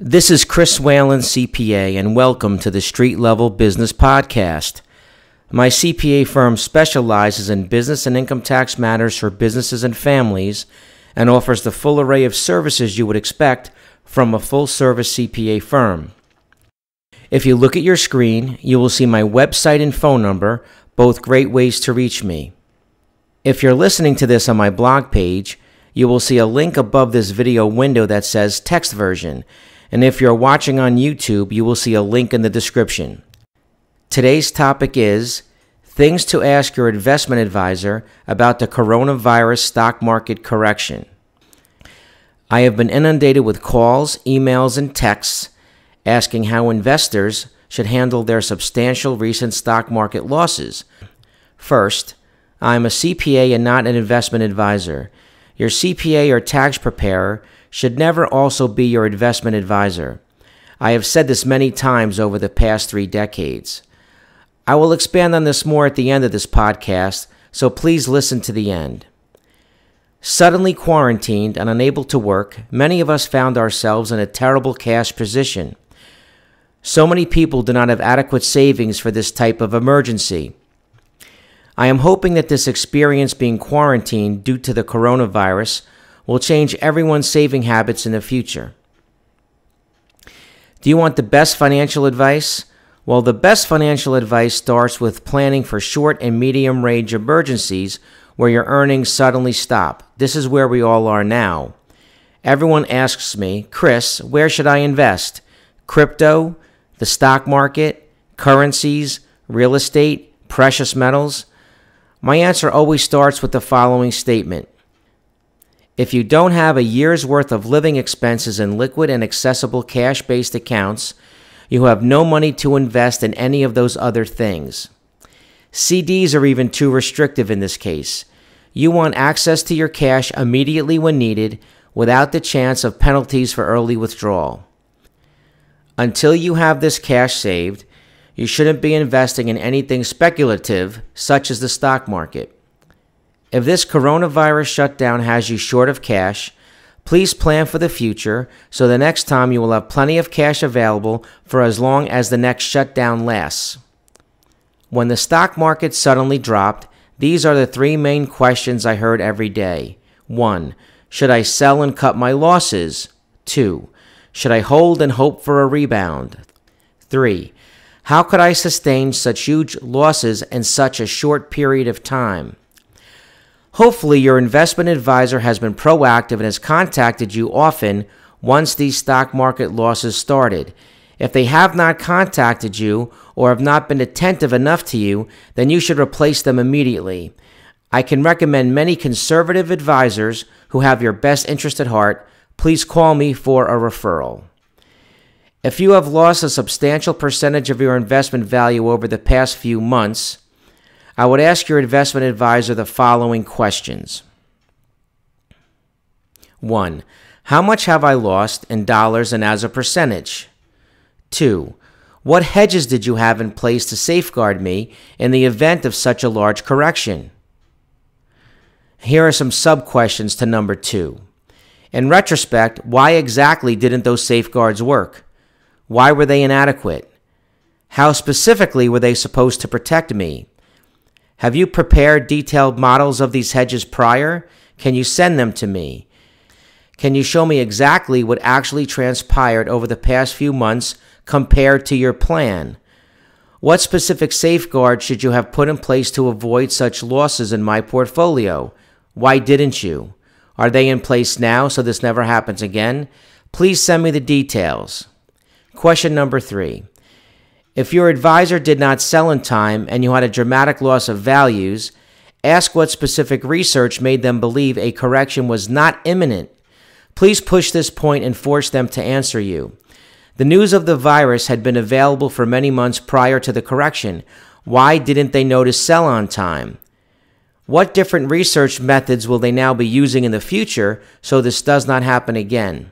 This is Chris Whalen, CPA, and welcome to the Street Level Business Podcast. My CPA firm specializes in business and income tax matters for businesses and families and offers the full array of services you would expect from a full-service CPA firm. If you look at your screen, you will see my website and phone number, both great ways to reach me. If you're listening to this on my blog page, you will see a link above this video window that says text version. And if you're watching on YouTube, you will see a link in the description. Today's topic is things to ask your investment advisor about the coronavirus stock market correction. I have been inundated with calls, emails, and texts asking how investors should handle their substantial recent stock market losses. First, I'm a CPA and not an investment advisor. Your CPA or tax preparer should never also be your investment advisor. I have said this many times over the past 3 decades. I will expand on this more at the end of this podcast, so please listen to the end. Suddenly quarantined and unable to work, many of us found ourselves in a terrible cash position. So many people do not have adequate savings for this type of emergency. I am hoping that this experience being quarantined due to the coronavirus will change everyone's saving habits in the future. Do you want the best financial advice? Well, the best financial advice starts with planning for short and medium range emergencies where your earnings suddenly stop. This is where we all are now. Everyone asks me, Chris, where should I invest? Crypto, the stock market, currencies, real estate, precious metals? My answer always starts with the following statement. If you don't have a year's worth of living expenses in liquid and accessible cash-based accounts, you have no money to invest in any of those other things. CDs are even too restrictive in this case. You want access to your cash immediately when needed without the chance of penalties for early withdrawal. Until you have this cash saved, you shouldn't be investing in anything speculative, such as the stock market. If this coronavirus shutdown has you short of cash, please plan for the future so the next time you will have plenty of cash available for as long as the next shutdown lasts. When the stock market suddenly dropped, these are the 3 main questions I heard every day. 1. Should I sell and cut my losses? 2. Should I hold and hope for a rebound? 3. How could I sustain such huge losses in such a short period of time? Hopefully, your investment advisor has been proactive and has contacted you often once these stock market losses started. If they have not contacted you or have not been attentive enough to you, then you should replace them immediately. I can recommend many conservative advisors who have your best interest at heart. Please call me for a referral. If you have lost a substantial percentage of your investment value over the past few months, I would ask your investment advisor the following questions. 1. How much have I lost in dollars and as a percentage? 2. What hedges did you have in place to safeguard me in the event of such a large correction? Here are some sub-questions to number 2. In retrospect, why exactly didn't those safeguards work? Why were they inadequate? How specifically were they supposed to protect me? Have you prepared detailed models of these hedges prior? Can you send them to me? Can you show me exactly what actually transpired over the past few months compared to your plan? What specific safeguards should you have put in place to avoid such losses in my portfolio? Why didn't you? Are they in place now so this never happens again? Please send me the details. Question number 3. If your advisor did not sell in time and you had a dramatic loss of values, ask what specific research made them believe a correction was not imminent. Please push this point and force them to answer you. The news of the virus had been available for many months prior to the correction. Why didn't they know to sell on time? What different research methods will they now be using in the future so this does not happen again?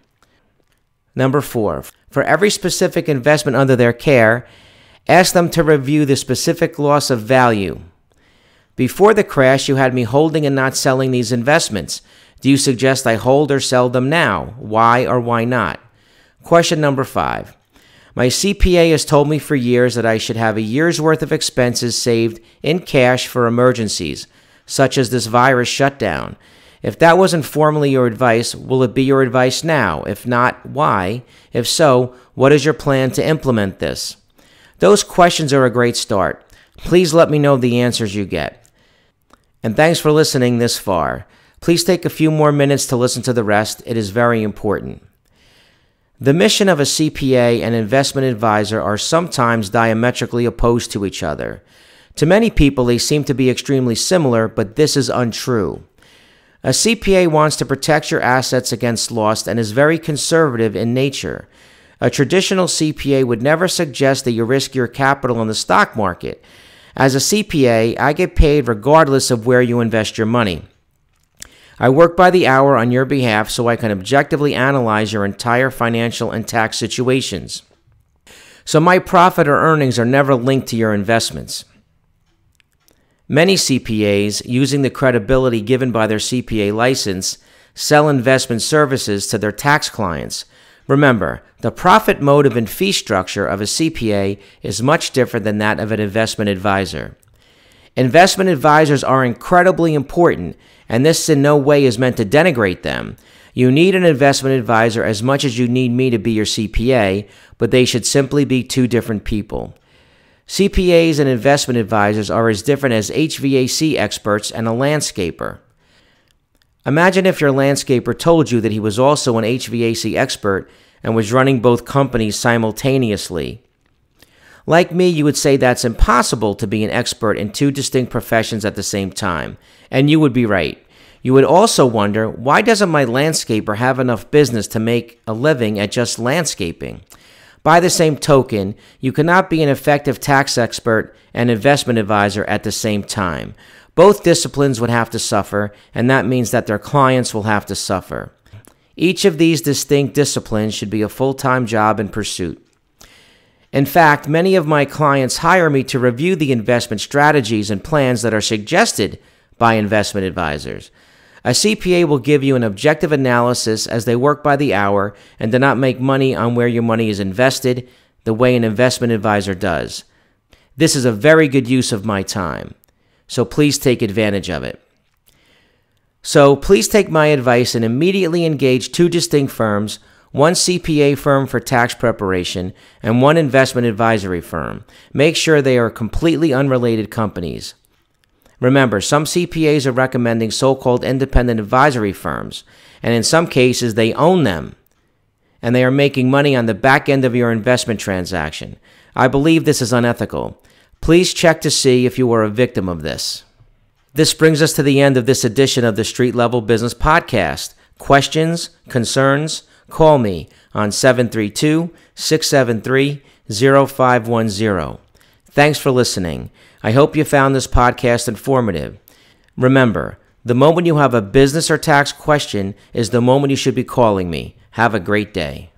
Number 4. For every specific investment under their care, ask them to review the specific loss of value. Before the crash, you had me holding and not selling these investments. Do you suggest I hold or sell them now? Why or why not? Question number 5. My CPA has told me for years that I should have a year's worth of expenses saved in cash for emergencies, such as this virus shutdown. If that wasn't formally your advice, will it be your advice now? If not, why? If so, what is your plan to implement this? Those questions are a great start. Please let me know the answers you get. And thanks for listening this far. Please take a few more minutes to listen to the rest. It is very important. The mission of a CPA and investment advisor are sometimes diametrically opposed to each other. To many people, they seem to be extremely similar, but this is untrue. A CPA wants to protect your assets against loss and is very conservative in nature. A traditional CPA would never suggest that you risk your capital in the stock market. As a CPA, I get paid regardless of where you invest your money. I work by the hour on your behalf so I can objectively analyze your entire financial and tax situations. So my profit or earnings are never linked to your investments. Many CPAs, using the credibility given by their CPA license, sell investment services to their tax clients. Remember, the profit motive and fee structure of a CPA is much different than that of an investment advisor. Investment advisors are incredibly important, and this in no way is meant to denigrate them. You need an investment advisor as much as you need me to be your CPA, but they should simply be two different people. CPAs and investment advisors are as different as HVAC experts and a landscaper. Imagine if your landscaper told you that he was also an HVAC expert and was running both companies simultaneously. Like me, you would say that's impossible to be an expert in two distinct professions at the same time, and you would be right. You would also wonder, why doesn't my landscaper have enough business to make a living at just landscaping? By the same token, you cannot be an effective tax expert and investment advisor at the same time. Both disciplines would have to suffer, and that means that their clients will have to suffer. Each of these distinct disciplines should be a full-time job in pursuit. In fact, many of my clients hire me to review the investment strategies and plans that are suggested by investment advisors. A CPA will give you an objective analysis as they work by the hour and do not make money on where your money is invested the way an investment advisor does. This is a very good use of my time. So please take advantage of it. So please take my advice and immediately engage two distinct firms, one CPA firm for tax preparation and one investment advisory firm. Make sure they are completely unrelated companies. Remember, some CPAs are recommending so-called independent advisory firms, and in some cases they own them, and they are making money on the back end of your investment transaction. I believe this is unethical. Please check to see if you are a victim of this. This brings us to the end of this edition of the Street Level Business Podcast. Questions, concerns, call me on 732-673-0510. Thanks for listening. I hope you found this podcast informative. Remember, the moment you have a business or tax question is the moment you should be calling me. Have a great day.